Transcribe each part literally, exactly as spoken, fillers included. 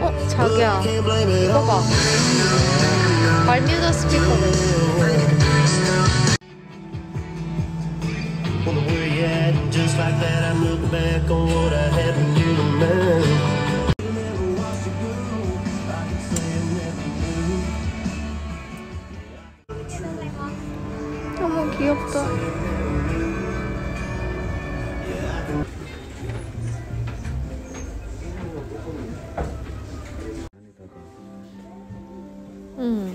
어? 자기야 봐봐 발뮤다 스피커를 너무 귀엽다. 음.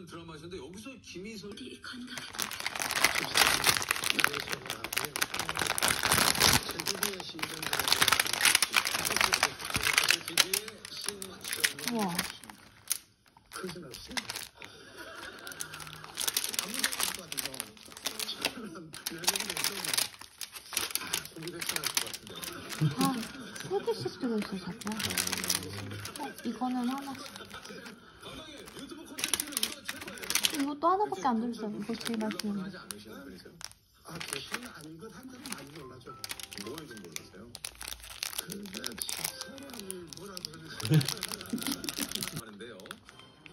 재밌는 드라마였는데 여기서 김희선 이 간다. 아, 포기시 수도 있어, 자꾸. 어, 이거는 하나. 이것도 하나밖에 안 들었어요. 이거 제일 맛있는 거. 아, 대신 아니, 이건 한 달은 많이 올라죠. 뭐 좀 몰랐어요? 근데 사람이 뭐라 그러는지 하는데요.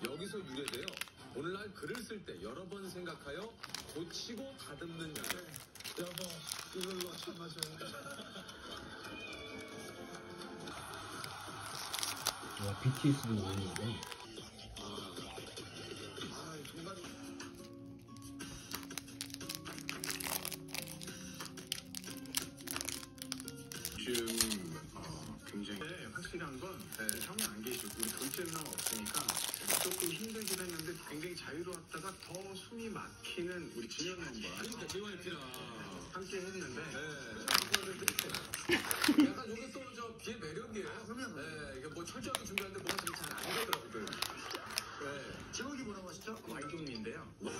여기서 유래돼요. 오늘날 글을 쓸 때 여러 번 생각하여 고치고 다듬는 연애. 여보, 이걸로 참아줘요. 와, 비티에스도 모르는데. 지금 어, 굉장히 확실한 건 네. 형이 안 계시고 우리 둘째 누나가 없으니까 조금 힘들긴 했는데 굉장히 자유로웠다가 더 숨이 막히는 우리 진영 형과 그러니까 제이와이피랑 함께 했는데 네. 약간 요게 또 저 걔 매력이에요. 네, 이게 뭐 철저하게 준비하는데 뭐가 좀 잘 안 되더라고요. 네, 제목이 뭐라고 하시죠? 와이종리인데요. 우와.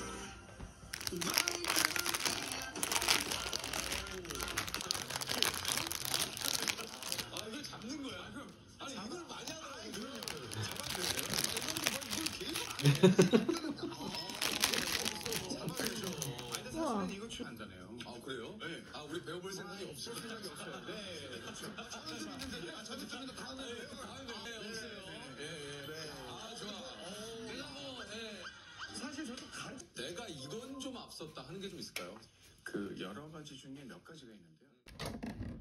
아, 그래요? 네. 아, 우리 배워볼 생각이 없을 생각이 없어요. 네. 저는 좀 있는데, 아, 저는 좀 있는데, 다음에 없어요. 네. 아, 좋아. 내가 뭐, 네. 사실 저도 가르쳐. 내가 이건 좀 앞섰다 하는 게 좀 있을까요? 그, 여러 가지 중에 몇 가지가 있는데요.